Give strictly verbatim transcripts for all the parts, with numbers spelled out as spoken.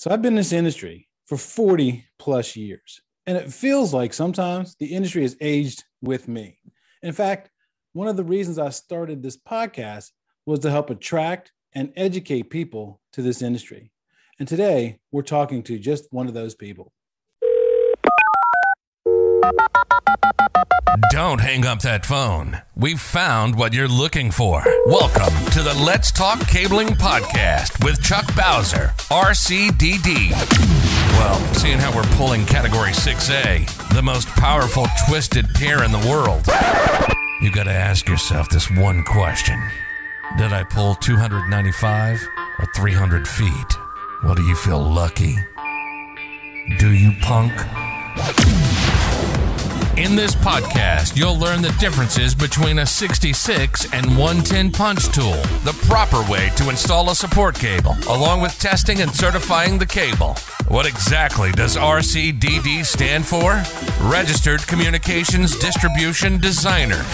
So I've been in this industry for forty plus years, and it feels like sometimes the industry has aged with me. In fact, one of the reasons I started this podcast was to help attract and educate people to this industry. And today we're talking to just one of those people. Don't hang up that phone. We've found what you're looking for. Welcome to the Let's Talk Cabling Podcast with Chuck Bowser, R C D D. Well, seeing how we're pulling Category six A, the most powerful twisted pair in the world, you got to ask yourself this one question. Did I pull two hundred ninety-five or three hundred feet? Well, do you feel lucky? Do you, punk? In this podcast, you'll learn the differences between a sixty-six and one ten punch tool, the proper way to install a support cable, along with testing and certifying the cable. What exactly does R C D D stand for? Registered Communications Distribution Designer.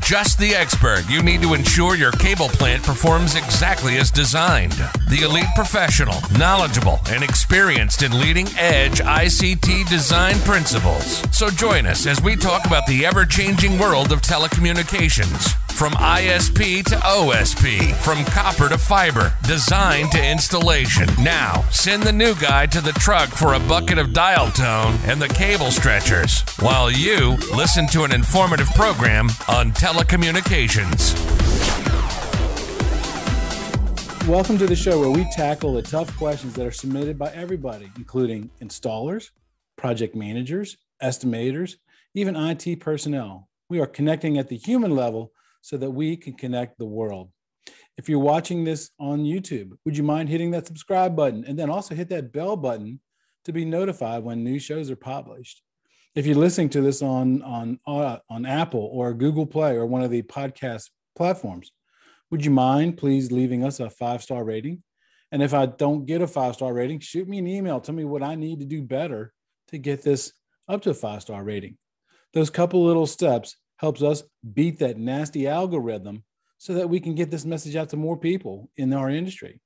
Just the expert you need to ensure your cable plant performs exactly as designed. The elite professional, knowledgeable, and experienced in leading-edge I C T design principles. So join us as we talk about the ever-changing world of telecommunications. From I S P to O S P, from copper to fiber, design to installation. Now, send the new guy to the truck for a bucket of dial tone and the cable stretchers, while you listen to an informative program on telecommunications. Welcome to the show where we tackle the tough questions that are submitted by everybody, including installers, project managers, estimators, even I T personnel. We are connecting at the human level so that we can connect the world. If you're watching this on YouTube, would you mind hitting that subscribe button and then also hit that bell button to be notified when new shows are published? If you're listening to this on, on, uh, on Apple or Google Play or one of the podcast platforms, would you mind please leaving us a five-star rating? And if I don't get a five-star rating, shoot me an email. Tell me what I need to do better to get this up to a five-star rating. Those couple little steps helps us beat that nasty algorithm so that we can get this message out to more people in our industry.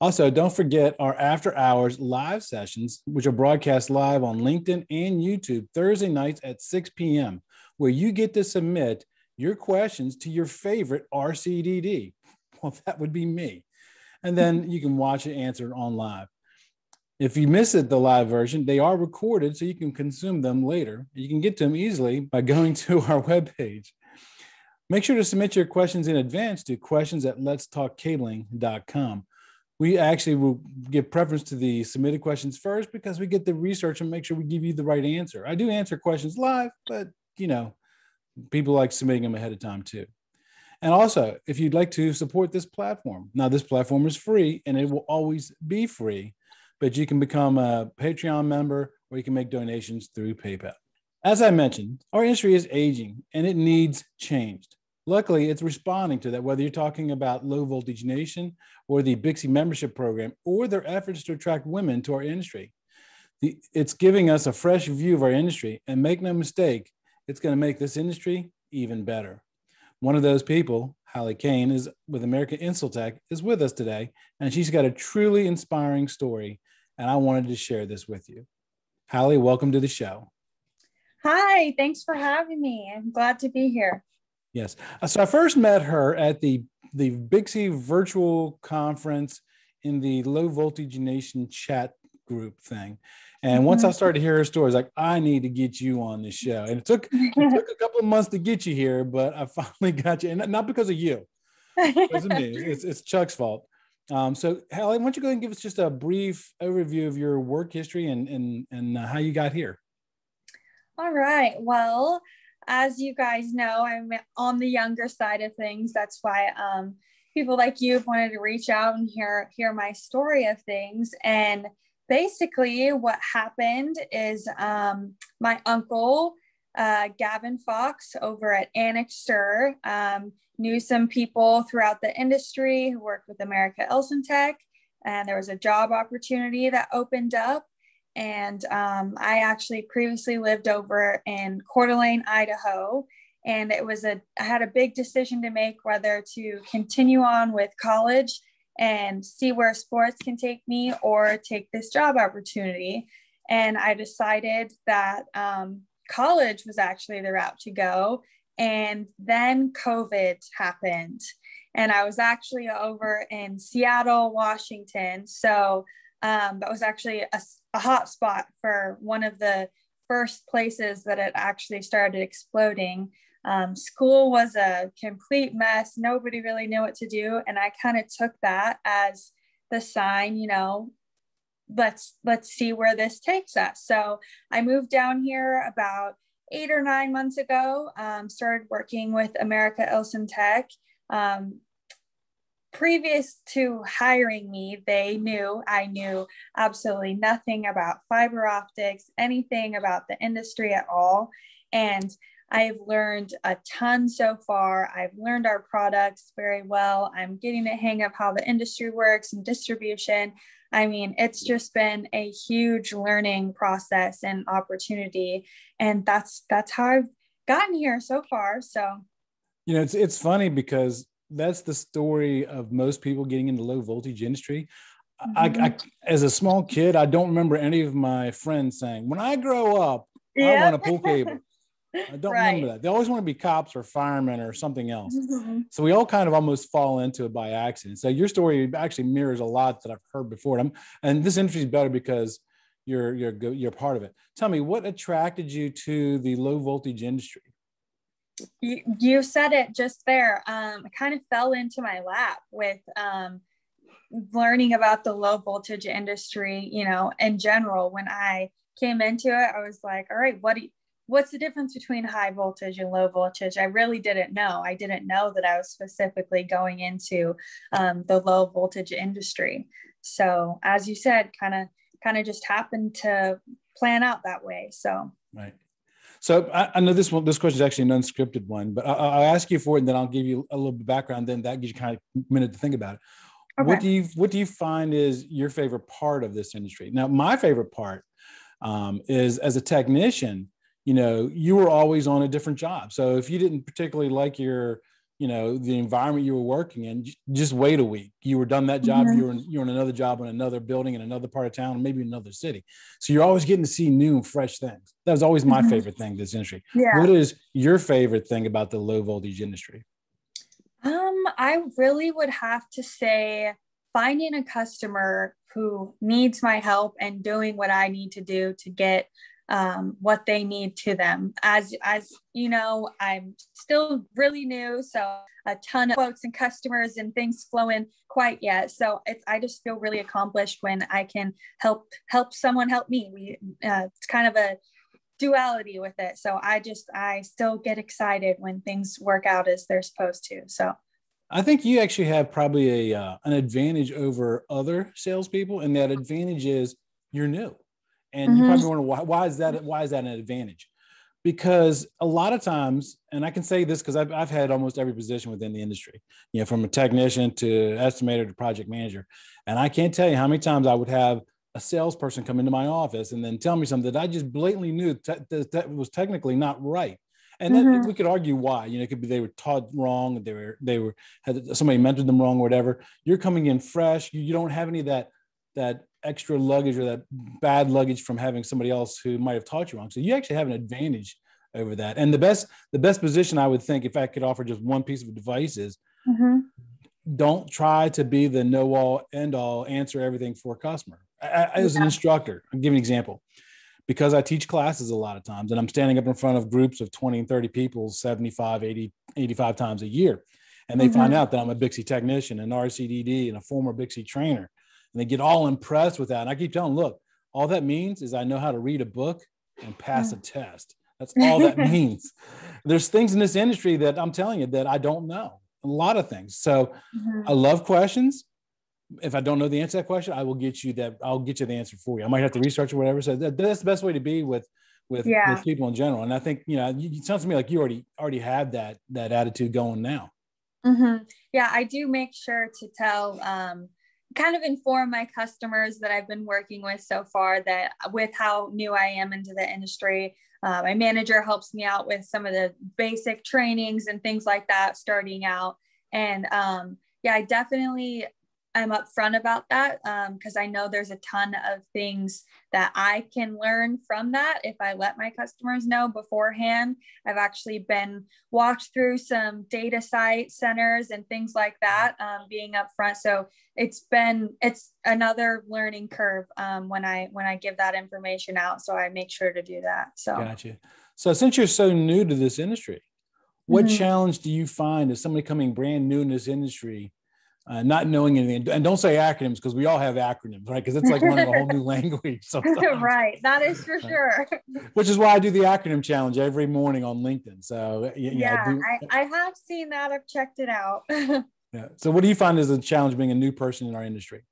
Also, don't forget our after hours live sessions, which are broadcast live on LinkedIn and YouTube Thursday nights at six p.m., where you get to submit your questions to your favorite R C D D. Well, that would be me. And then you can watch it answered on live. If you miss it, the live version, they are recorded so you can consume them later. You can get to them easily by going to our webpage. Make sure to submit your questions in advance to questions at letstalkcabling dot com. We actually will give preference to the submitted questions first because we get the research and make sure we give you the right answer. I do answer questions live, but you know, people like submitting them ahead of time too. And also, if you'd like to support this platform, now this platform is free and it will always be free, but you can become a Patreon member or you can make donations through PayPal. As I mentioned, our industry is aging and it needs changed. Luckily, it's responding to that, whether you're talking about Low Voltage Nation or the B I C S I membership program or their efforts to attract women to our industry. The, it's giving us a fresh view of our industry, and make no mistake, it's going to make this industry even better. One of those people, Hallie Kane, is with America Ilsintech, is with us today, and she's got a truly inspiring story. And I wanted to share this with you. Hallie, welcome to the show. Hi, thanks for having me. I'm glad to be here. Yes. So I first met her at the, the B I C S I virtual conference in the Low Voltage Nation chat group thing. And mm-hmm. once I started to hear her stories, like, I need to get you on this show. And it took, it took a couple of months to get you here, but I finally got you. And not because of you. It wasn't me. It's, it's Chuck's fault. Um, so, Hallie, why don't you go ahead and give us just a brief overview of your work history and, and, and how you got here? All right. Well, as you guys know, I'm on the younger side of things. That's why um, people like you have wanted to reach out and hear, hear my story of things. And basically what happened is um, my uncle, uh, Gavin Fox, over at Annexter, um, knew some people throughout the industry who worked with America Ilsintech, and there was a job opportunity that opened up. And um, I actually previously lived over in Coeur d'Alene, Idaho, and it was a, I had a big decision to make whether to continue on with college and see where sports can take me or take this job opportunity. And I decided that um, college was actually the route to go. And then COVID happened. And I was actually over in Seattle, Washington. So um, that was actually a, a hot spot for one of the first places that it actually started exploding. Um, school was a complete mess. Nobody really knew what to do. And I kind of took that as the sign, you know, let's, let's see where this takes us. So I moved down here about eight or nine months ago, um, started working with America Ilsintech. Um, previous to hiring me, they knew I knew absolutely nothing about fiber optics, anything about the industry at all. And I've learned a ton so far. I've learned our products very well. I'm getting the hang of how the industry works and distribution. I mean, it's just been a huge learning process and opportunity. And that's, that's how I've gotten here so far. So, you know, it's, it's funny because that's the story of most people getting into low voltage industry. Mm-hmm. I, I, as a small kid, I don't remember any of my friends saying, when I grow up, yeah. I want to pull cable. I don't right. remember that. They always want to be cops or firemen or something else. Mm-hmm. So we all kind of almost fall into it by accident. So your story actually mirrors a lot that I've heard before. And, and this industry is better because you're, you're, you're part of it. Tell me, what attracted you to the low voltage industry? You, you said it just there. Um, I kind of fell into my lap with um, learning about the low voltage industry, you know, in general. When I came into it, I was like, all right, what do you, what's the difference between high voltage and low voltage? I really didn't know. I didn't know that I was specifically going into um, the low voltage industry. So as you said, kind of, kind of just happened to plan out that way. So, right. So I, I know this one, this question is actually an unscripted one, but I, I'll ask you for it and then I'll give you a little bit of background. Then that gives you kind of a minute to think about it. Okay. What do you, what do you find is your favorite part of this industry? Now, my favorite part um, is as a technician, you know, you were always on a different job. So if you didn't particularly like your, you know, the environment you were working in, just wait a week. You were done that job. Mm-hmm. You were in, you were in another job in another building in another part of town, maybe another city. So you're always getting to see new and fresh things. That was always my mm-hmm. favorite thing, this industry. Yeah. What is your favorite thing about the low voltage industry? Um, I really would have to say finding a customer who needs my help and doing what I need to do to get um, what they need to them. As, as you know, I'm still really new. So a ton of quotes and customers and things flow in quite yet. So it's, I just feel really accomplished when I can help, help someone help me. We, uh, it's kind of a duality with it. So I just, I still get excited when things work out as they're supposed to. So I think you actually have probably a, uh, an advantage over other salespeople. And that advantage is you're new. And you mm-hmm. probably wonder, why, why is that? Why is that an advantage? Because a lot of times, and I can say this because I've, I've had almost every position within the industry, you know, from a technician to estimator to project manager. And I can't tell you how many times I would have a salesperson come into my office and then tell me something that I just blatantly knew te- that was technically not right. And then mm-hmm. we could argue why, you know, it could be they were taught wrong. They were, they were, had somebody mentored them wrong or whatever. You're coming in fresh. You, you don't have any of that, that extra luggage or that bad luggage from having somebody else who might have taught you wrong. So you actually have an advantage over that. And the best, the best position I would think, if I could offer just one piece of advice, is mm-hmm. don't try to be the know-all, end-all, answer everything for a customer. I, as an instructor, I'm giving an example. Because I teach classes a lot of times and I'm standing up in front of groups of twenty and thirty people seventy-five, eighty, eighty-five times a year. And they mm-hmm. find out that I'm a B I C S I technician, an R C D D, and a former B I C S I trainer. And they get all impressed with that. And I keep telling them, look, all that means is I know how to read a book and pass a test. That's all that means. There's things in this industry that I'm telling you that I don't know. A lot of things. So mm-hmm. I love questions. If I don't know the answer to that question, I will get you that. I'll get you the answer for you. I might have to research or whatever. So that, that's the best way to be with, with, yeah. with people in general. And I think, you know, it sounds to me like you already, already have that, that attitude going now. Mm-hmm. Yeah. I do make sure to tell, um, kind of inform my customers that I've been working with so far that with how new I am into the industry, uh, my manager helps me out with some of the basic trainings and things like that starting out. And um, yeah, I definitely I'm upfront about that, because um, I know there's a ton of things that I can learn from that if I let my customers know beforehand. I've actually been walked through some data site centers and things like that, um, being upfront. So it's been, it's another learning curve um, when I when I give that information out. So I make sure to do that. So gotcha. So since you're so new to this industry, what mm-hmm. challenge do you find as somebody coming brand new in this industry? Uh, not knowing anything, and don't say acronyms, because we all have acronyms, right? Because it's like learning a whole new language sometimes. Right, that is for sure. Which is why I do the acronym challenge every morning on LinkedIn. So you know, yeah, I, do, I, I have seen that. I've checked it out. Yeah. So what do you find is a challenge being a new person in our industry?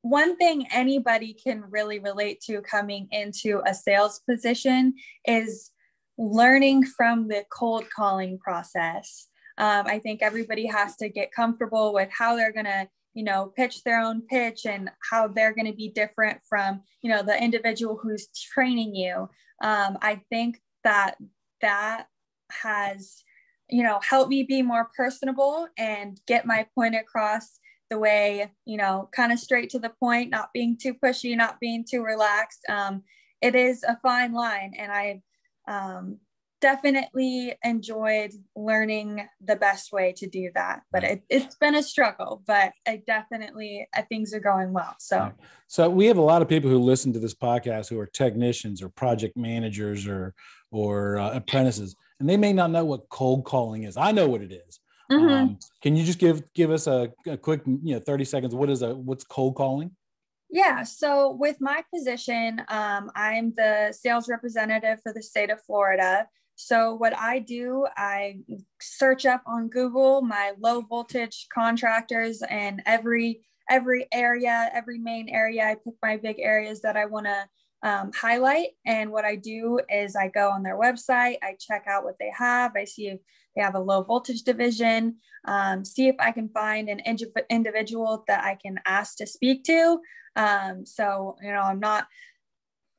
One thing anybody can really relate to coming into a sales position is learning from the cold calling process. Um, I think everybody has to get comfortable with how they're going to, you know, pitch their own pitch and how they're going to be different from, you know, the individual who's training you. Um, I think that that has, you know, helped me be more personable and get my point across the way, you know, kind of straight to the point, not being too pushy, not being too relaxed. Um, it is a fine line. And I, um, definitely enjoyed learning the best way to do that, but it, it's been a struggle, but I definitely, uh, things are going well. So, right. So we have a lot of people who listen to this podcast who are technicians or project managers or, or uh, apprentices, and they may not know what cold calling is. I know what it is. Mm-hmm. Um, can you just give, give us a, a quick, you know, thirty seconds. What is a, what's cold calling? Yeah. So with my position, um, I'm the sales representative for the state of Florida. So what I do, I search up on Google my low voltage contractors in every every area, every main area. I pick my big areas that I want to um, highlight. And what I do is I go on their website, I check out what they have, I see if they have a low voltage division, um, see if I can find an indi- individual that I can ask to speak to. Um, so, you know, I'm not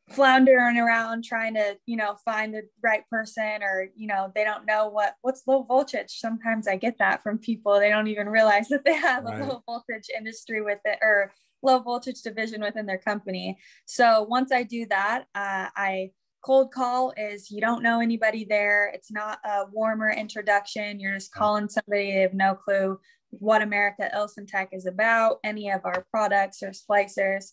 floundering around trying to, you know, find the right person, or, you know, they don't know what, what's low voltage. Sometimes I get that from people. They don't even realize that they have right. a low voltage industry with it, or low voltage division within their company. So once I do that, uh, I cold call is you don't know anybody there. It's not a warmer introduction. You're just calling somebody. They have no clue what America Ilsintech is about, any of our products or splicers.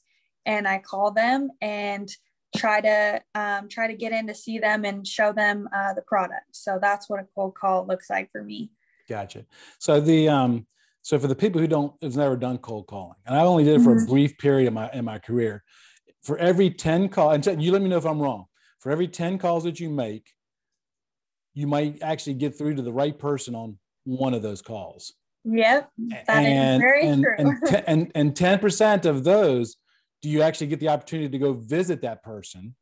And I call them and try to um, try to get in to see them and show them uh, the product. So that's what a cold call looks like for me. Gotcha. So the um, so for the people who don't have never done cold calling, and I only did it for mm-hmm. a brief period in my in my career, for every ten calls, and you let me know if I'm wrong. For every ten calls that you make, you might actually get through to the right person on one of those calls. Yep, that and, is very and, true. and, t- and and ten percent of those, do you actually get the opportunity to go visit that person?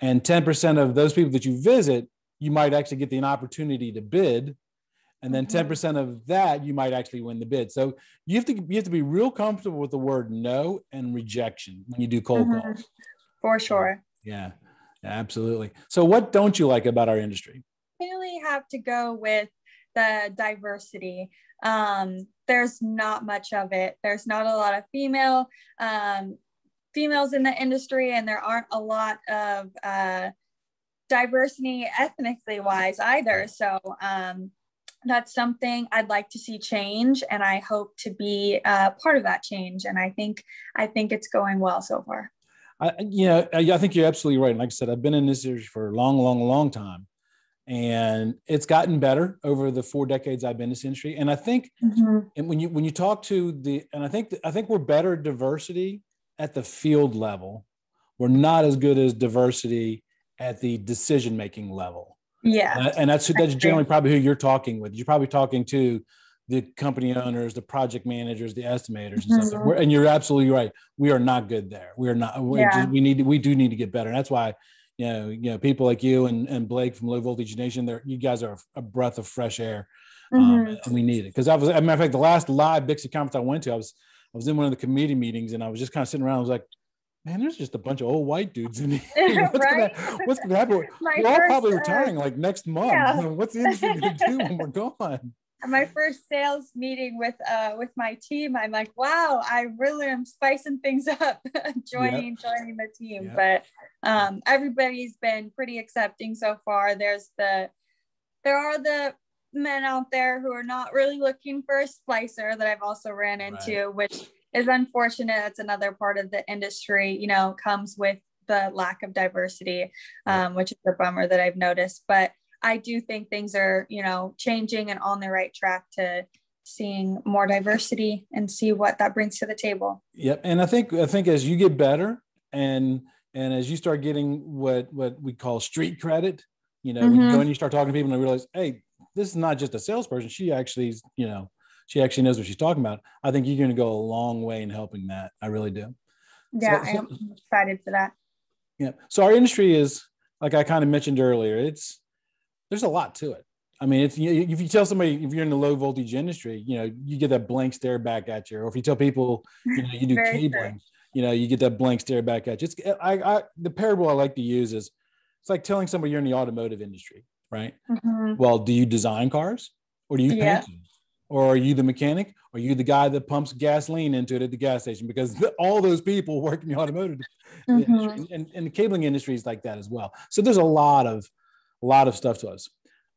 And ten percent of those people that you visit, you might actually get the, an opportunity to bid. And then ten percent of that, you might actually win the bid. So you have to you have to be real comfortable with the word no and rejection when you do cold mm-hmm. calls. For sure. Yeah, absolutely. So what don't you like about our industry? I really have to go with the diversity. Um, there's not much of it. There's not a lot of female um, females in the industry, and there aren't a lot of uh, diversity ethnically wise either. So um, that's something I'd like to see change, and I hope to be uh, part of that change. And I think I think it's going well so far. I, you know, I, I think you're absolutely right. And like I said, I've been in this industry for a long, long, long time, and it's gotten better over the four decades I've been in this industry. And I think, mm-hmm. and when you when you talk to the, and I think I think we're better at diversity at the field level. We're not as good as diversity at the decision-making level. Yeah. And, and that's, that's generally probably who you're talking with. You're probably talking to the company owners, the project managers, the estimators and mm-hmm. stuff. We're, and you're absolutely right. We are not good there. We are not, we're yeah. just, we need to, we do need to get better. And that's why, you know, you know, people like you and, and Blake from Low Voltage Nation, they're, you guys are a breath of fresh air. Mm-hmm. Um, and we need it. Cause I was, as a matter of fact, the last live BICSI conference I went to, I was, I was in one of the committee meetings, and I was just kind of sitting around. I was like, man, there's just a bunch of old white dudes in here. What's right? gonna, what's gonna happen? We're all first, probably retiring uh, like next month. Yeah. What's the industry gonna do when we're gone? at my first sales meeting with uh, with my team, I'm like, wow, I really am spicing things up, joining yep. joining the team. Yep. But um, everybody's been pretty accepting so far. There's the there are the men out there who are not really looking for a splicer that I've also ran into, right. which is unfortunate. That's another part of the industry. You know, comes with the lack of diversity, um, which is a bummer that I've noticed, but. I do think things are, you know, changing and on the right track to seeing more diversity and see what that brings to the table. Yep. And I think, I think as you get better and, and as you start getting what, what we call street credit, you know, mm-hmm. when you go and you start talking to people and realize, hey, this is not just a salesperson. She actually, you know, she actually knows what she's talking about. I think you're going to go a long way in helping that. I really do. Yeah. So, I'm so, excited for that. Yeah. So our industry is, like I kind of mentioned earlier, it's, there's a lot to it. I mean, it's, you, if you tell somebody, if you're in the low voltage industry, you know, you get that blank stare back at you. Or if you tell people, you know, you do cabling, true. you know, you get that blank stare back at you. It's, I, I, the parable I like to use is, it's like telling somebody you're in the automotive industry, right? Mm-hmm. Well, do you design cars or do you paint yeah. them? Or are you the mechanic? Are you the guy that pumps gasoline into it at the gas station? Because the, all those people work in the automotive mm-hmm. industry. And, and the cabling industry is like that as well. So there's a lot of, a lot of stuff to us.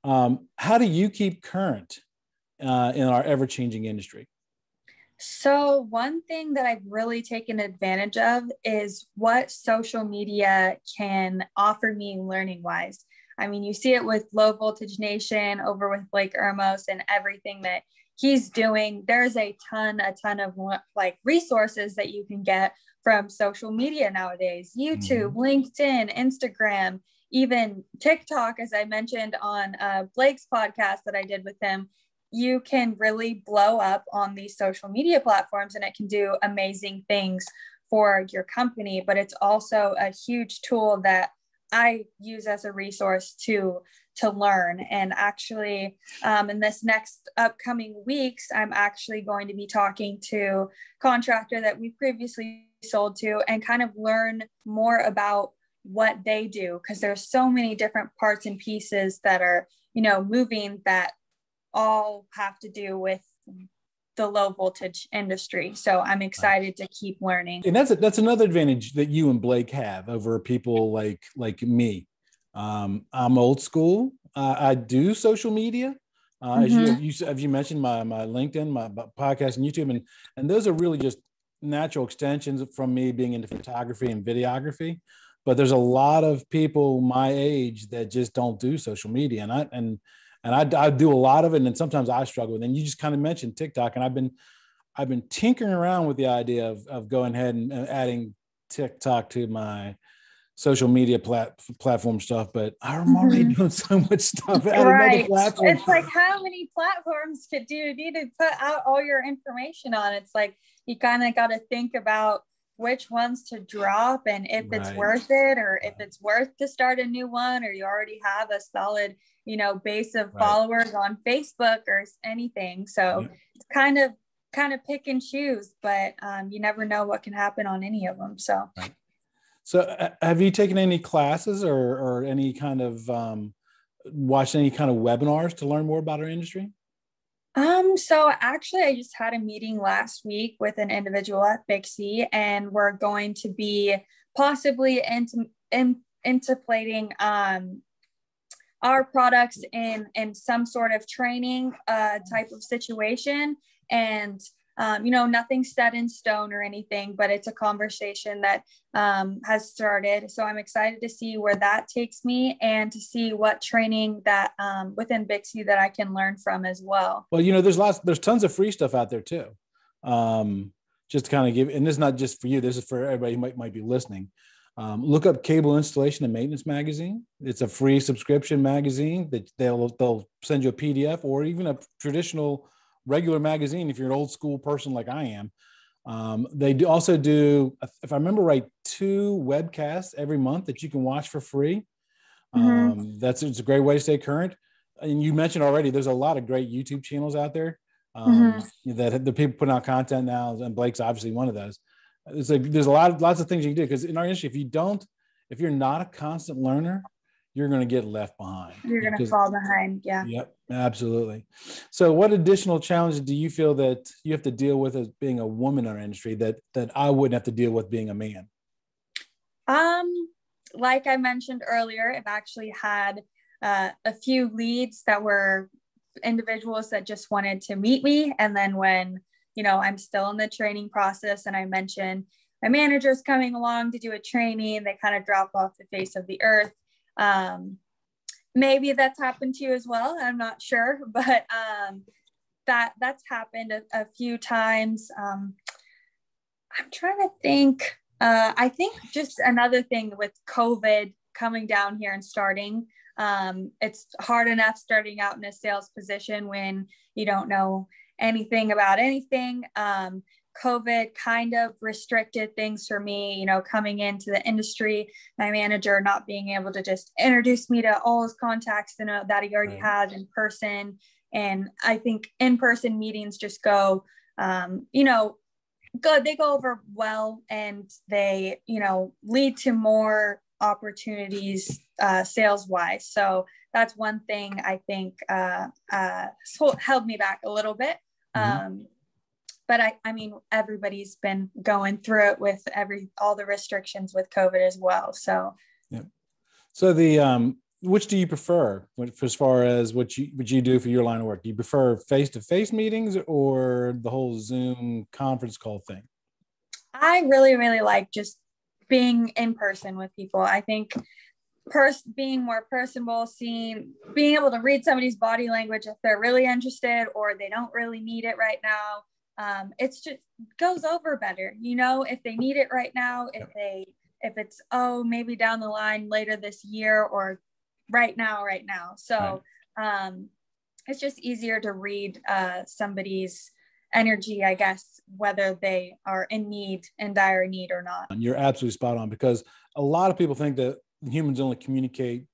Um, how do you keep current uh, in our ever-changing industry? So one thing that I've really taken advantage of is what social media can offer me learning-wise. I mean, you see it with Low Voltage Nation over with Blake Hermos and everything that he's doing. There's a ton, a ton of like resources that you can get from social media nowadays, YouTube, mm-hmm. LinkedIn, Instagram, even TikTok, as I mentioned on uh, Blake's podcast that I did with him. You can really blow up on these social media platforms and it can do amazing things for your company, but it's also a huge tool that I use as a resource to, to learn. And actually um, in this next upcoming weeks, I'm actually going to be talking to a contractor that we previously sold to and kind of learn more about what they do, because there's so many different parts and pieces that are, you know, moving that all have to do with the low voltage industry. So I'm excited to keep learning. And that's a, that's another advantage that you and Blake have over people like like me. Um, I'm old school. Uh, I do social media. Uh, mm-hmm. As you, you, as you mentioned, my my LinkedIn, my podcast, and YouTube, and and those are really just natural extensions from me being into photography and videography. But there's a lot of people my age that just don't do social media. And I, and, and I, I do a lot of it. And then sometimes I struggle with it. And you just kind of mentioned TikTok, and I've been, I've been tinkering around with the idea of, of going ahead and adding TikTok to my social media plat- platform stuff, but I'm already mm-hmm. doing so much stuff. Right. It's like, how many platforms could do you need to put out all your information on? It's like, you kind of got to think about which ones to drop and if right. it's worth it, or if it's worth to start a new one, or you already have a solid, you know, base of right. followers on Facebook or anything. So yeah. it's kind of, kind of pick and choose, but um, you never know what can happen on any of them. So, right. so uh, have you taken any classes or, or any kind of um, watched any kind of webinars to learn more about our industry? Um, so actually I just had a meeting last week with an individual at B I C S I, and we're going to be possibly into, in, interplating, um, our products in, in some sort of training, uh, type of situation. And, um, you know, nothing's set in stone or anything, but it's a conversation that, um, has started. So I'm excited to see where that takes me and to see what training that, um, within B I C S I that I can learn from as well. Well, you know, there's lots, there's tons of free stuff out there too. Um, just to kind of give, and this is not just for you, this is for everybody who might, might be listening. Um, look up Cable Installation and Maintenance Magazine. It's a free subscription magazine that they'll, they'll send you a P D F or even a traditional regular magazine if you're an old school person like I am. Um, they do also do, if I remember right, two webcasts every month that you can watch for free. Mm-hmm. Um, that's it's a great way to stay current. And you mentioned already, there's a lot of great YouTube channels out there um, mm-hmm. that the people putting out content now, and Blake's obviously one of those. It's like there's a lot, of, lots of things you can do, because in our industry, if you don't, if you're not a constant learner, you're going to get left behind. You're going to fall behind. Yeah. Yep. Absolutely. So what additional challenges do you feel that you have to deal with as being a woman in our industry that, that I wouldn't have to deal with being a man? Um, like I mentioned earlier, I've actually had uh, a few leads that were individuals that just wanted to meet me. And then when, you know, I'm still in the training process and I mentioned my manager's coming along to do a training, they kind of drop off the face of the earth. Um, maybe that's happened to you as well. I'm not sure, but um, that that's happened a, a few times. Um, I'm trying to think, uh, I think just another thing with COVID coming down here and starting, um, it's hard enough starting out in a sales position when you don't know anything about anything. Um, COVID kind of restricted things for me, you know, coming into the industry, my manager not being able to just introduce me to all his contacts and that he already has in person. And I think in-person meetings just go, um, you know, go, they go over well, and they, you know, lead to more opportunities uh, sales-wise. So that's one thing I think uh, uh, held me back a little bit. Mm-hmm. Um, But I, I mean, everybody's been going through it with every all the restrictions with COVID as well. So, yeah. So the um, which do you prefer as far as what you what you do for your line of work? Do you prefer face to face meetings or the whole Zoom conference call thing? I really really like just being in person with people. I think pers- being more personable, seeing being able to read somebody's body language if they're really interested or they don't really need it right now. Um, it's just goes over better, you know, if they need it right now, if they, if it's, oh, maybe down the line later this year or right now, right now. So, um, it's just easier to read, uh, somebody's energy, I guess, whether they are in need, in dire need or not. You're absolutely spot on, because a lot of people think that humans only communicate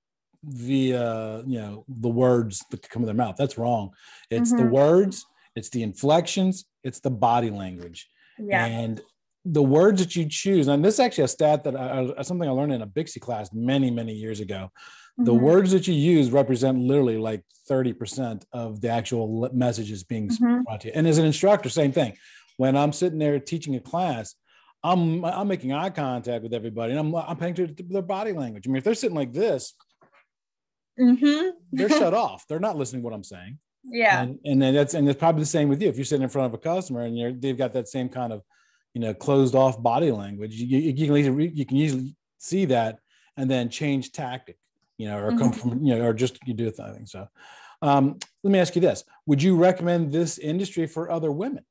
via, you know, the words that come to their mouth. That's wrong. It's mm-hmm. the words, it's the inflections, it's the body language. Yeah. And the words that you choose, and this is actually a stat that I, something I learned in a B I C S I class many, many years ago. Mm-hmm. The words that you use represent literally like thirty percent of the actual messages being mm-hmm. brought to you. And as an instructor, same thing. When I'm sitting there teaching a class, I'm I'm making eye contact with everybody and I'm, I'm paying attention to their body language. I mean, if they're sitting like this, mm-hmm. they're shut off. They're not listening to what I'm saying. Yeah. And, and then that's, and it's probably the same with you. If you're sitting in front of a customer and you're, they've got that same kind of, you know, closed off body language, you, you can easily, you can usually see that and then change tactic, you know, or mm-hmm. come from, you know, or just you do a thing. So um, let me ask you this. Would you recommend this industry for other women?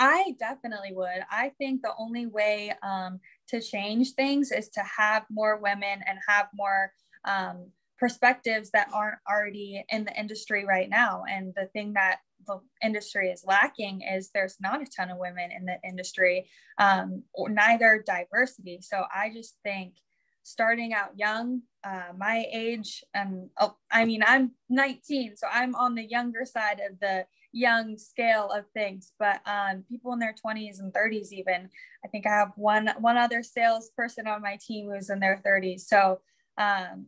I definitely would. I think the only way um, to change things is to have more women and have more, um, perspectives that aren't already in the industry right now. And the thing that the industry is lacking is there's not a ton of women in the industry, um, or neither diversity. So I just think starting out young, uh, my age, um, oh, I mean, I'm nineteen, so I'm on the younger side of the young scale of things, but um, people in their twenties and thirties even, I think I have one, one other salesperson on my team who's in their thirties. So um,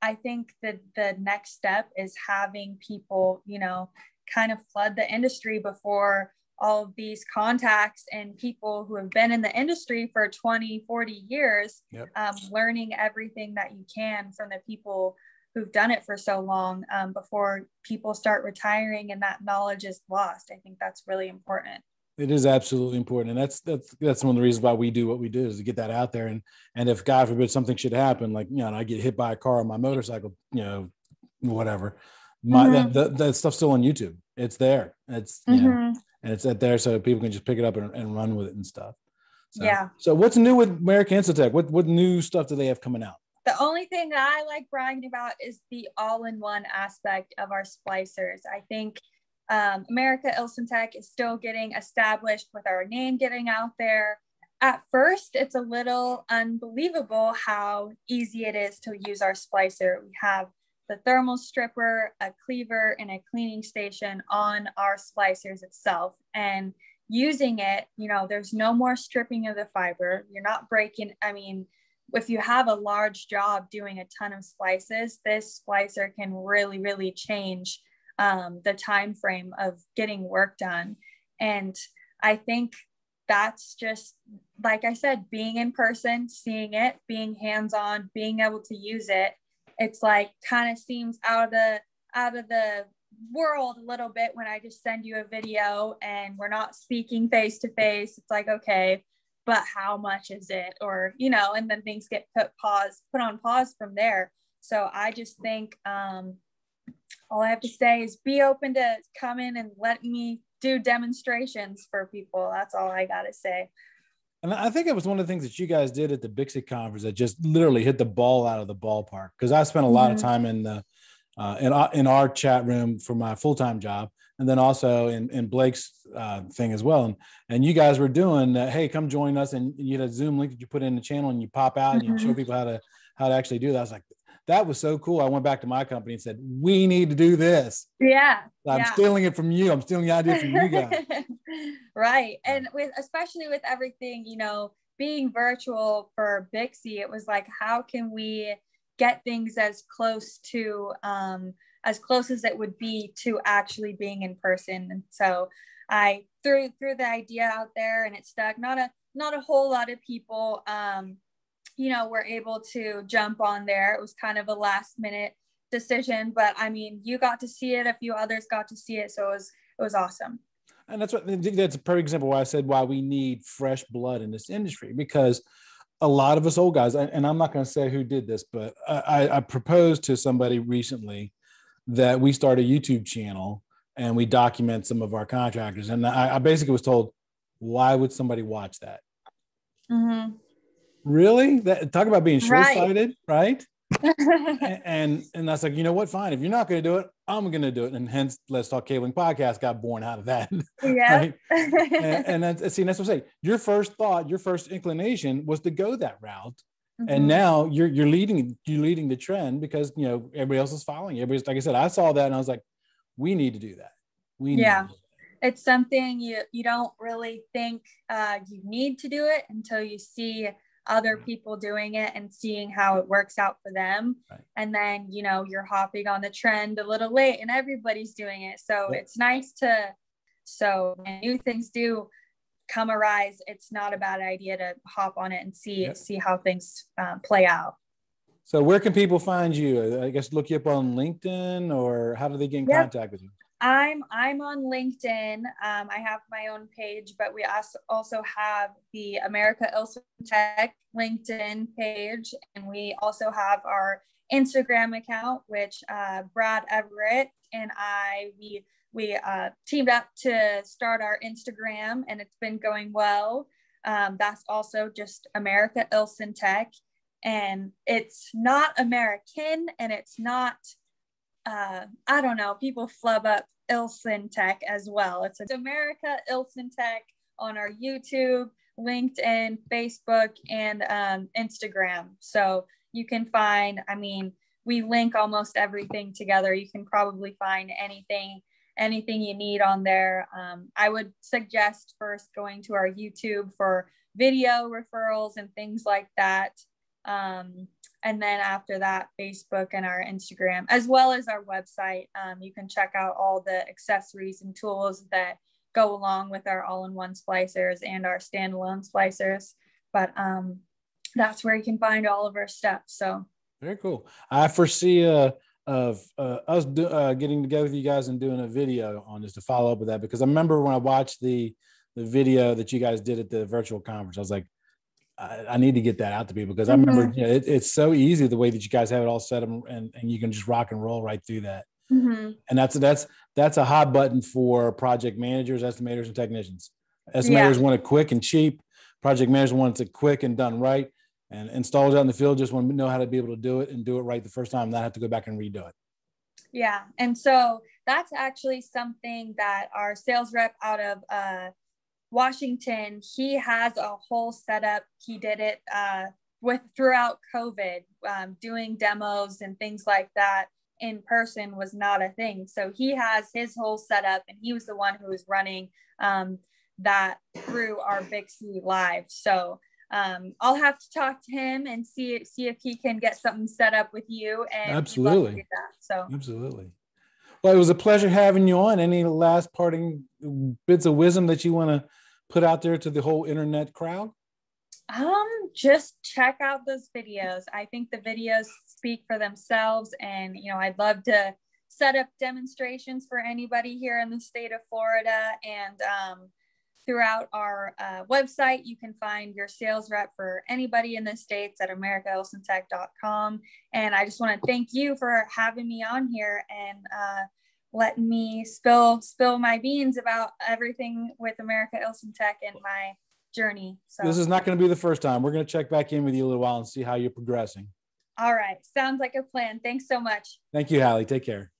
I think that the next step is having people, you know, kind of flood the industry before all of these contacts and people who have been in the industry for twenty, forty years, yep. um, learning everything that you can from the people who've done it for so long um, before people start retiring and that knowledge is lost. I think that's really important. It is absolutely important. And that's, that's, that's one of the reasons why we do what we do is to get that out there. And, and if God forbid something should happen, like, you know, I get hit by a car on my motorcycle, you know, whatever, my, mm-hmm. that, that, that stuff's still on YouTube. It's there. It's, you mm-hmm. know, and it's out there. So people can just pick it up and, and run with it and stuff. So, yeah. So what's new with America Ilsintech? What, what new stuff do they have coming out? The only thing that I like bragging about is the all-in-one aspect of our splicers. I think, Um, America Ilsintech is still getting established with our name getting out there. At first, it's a little unbelievable how easy it is to use our splicer. We have the thermal stripper, a cleaver, and a cleaning station on our splicers itself. And using it, you know, there's no more stripping of the fiber. You're not breaking, I mean, if you have a large job doing a ton of splices, this splicer can really, really change um, the time frame of getting work done. And I think that's just, like I said, being in person, seeing it, being hands-on, being able to use it. It's like kind of seems out of the out of the world a little bit when I just send you a video and we're not speaking face to face. It's like, okay, but how much is it? Or, you know, and then things get put pause, put on pause from there. So I just think um, all I have to say is be open to come in and let me do demonstrations for people. That's all I got to say. And I think it was one of the things that you guys did at the BICSI conference that just literally hit the ball out of the ballpark. Because I spent a lot mm-hmm. of time in the uh, in, our, in our chat room for my full time job, and then also in in Blake's uh, thing as well. And and you guys were doing, uh, hey, come join us, and you had a Zoom link that you put in the channel, and you pop out mm-hmm. and you show people how to how to actually do that. I was like, that was so cool. I went back to my company and said, we need to do this. Yeah. I'm yeah. stealing it from you. I'm stealing the idea from you guys. Right. And with, especially with everything, you know, being virtual for BICSI, it was like, how can we get things as close to, um, as close as it would be to actually being in person? And so I threw, threw the idea out there and it stuck. Not a, not a whole lot of people, um, you know, we're able to jump on there. It was kind of a last minute decision, but I mean, you got to see it, a few others got to see it. So it was, it was awesome. And that's what, that's a perfect example why I said why we need fresh blood in this industry, because a lot of us old guys, and I'm not going to say who did this, but I, I proposed to somebody recently that we start a YouTube channel and we document some of our contractors. And I, I basically was told, why would somebody watch that? Mm-hmm. Really? That, talk about being short-sighted, right? right? and and I was like, you know what? Fine. If you're not going to do it, I'm going to do it. And hence, Let's Talk Cabling podcast got born out of that. Yeah. Right? and, and that's, see, that's what I'm saying. Your first thought, your first inclination was to go that route, mm-hmm. and now you're you're leading you're leading the trend because you know everybody else is following. Everybody's like I said, I saw that and I was like, we need to do that. We need yeah. to do that. It's something you you don't really think uh, you need to do it until you see other people doing it and seeing how it works out for them. Right. And then, you know, you're hopping on the trend a little late and everybody's doing it. So yep. it's nice to, so when new things do come arise, it's not a bad idea to hop on it and see, yep. see how things uh, play out. So where can people find you? I guess look you up on LinkedIn, or how do they get in yep. contact with you? I'm I'm on LinkedIn. Um, I have my own page, but we also also have the America Ilsintech LinkedIn page, and we also have our Instagram account, which uh, Brad Everett and I we we uh, teamed up to start our Instagram, and it's been going well. Um, that's also just America Ilsintech, and it's not American, and it's not. Uh, I don't know, people flub up Ilsintech as well. It's America Ilsintech on our YouTube, LinkedIn, Facebook, and um, Instagram. So you can find, I mean, we link almost everything together. You can probably find anything, anything you need on there. Um, I would suggest first going to our YouTube for video referrals and things like that. Um, And then after that, Facebook and our Instagram, as well as our website. Um, you can check out all the accessories and tools that go along with our all-in-one splicers and our standalone splicers. But um, that's where you can find all of our stuff. So very cool. I foresee uh, of uh, us do, uh, getting together with you guys and doing a video on this to follow up with that, because I remember when I watched the the video that you guys did at the virtual conference, I was like, I need to get that out to people, because I remember mm-hmm. you know, it, it's so easy the way that you guys have it all set up, and, and you can just rock and roll right through that. Mm-hmm. And that's, that's, that's a hot button for project managers, estimators, and technicians. Estimators yeah. want it quick and cheap. Project managers want it quick and done right. And installers out in the field just want to know how to be able to do it and do it right the first time, not have to go back and redo it. Yeah. And so that's actually something that our sales rep out of, uh, Washington, he has a whole setup. He did it uh, with throughout COVID, um, doing demos and things like that in person was not a thing. So he has his whole setup, and he was the one who was running um, that through our BICSI Live. So um, I'll have to talk to him and see see if he can get something set up with you. And absolutely, do that, so absolutely. Well, it was a pleasure having you on. Any last parting bits of wisdom that you want to put out there to the whole internet crowd? Um, just check out those videos. I think the videos speak for themselves, and you know, I'd love to set up demonstrations for anybody here in the state of Florida. And um, throughout our uh, website, you can find your sales rep for anybody in the States at America Ilsintech dot com. And I just want to thank you for having me on here and uh, letting me spill spill my beans about everything with America Ilsintech and my journey. So this is not going to be the first time. We're going to check back in with you a little while and see how you're progressing. All right. Sounds like a plan. Thanks so much. Thank you, Hallie. Take care.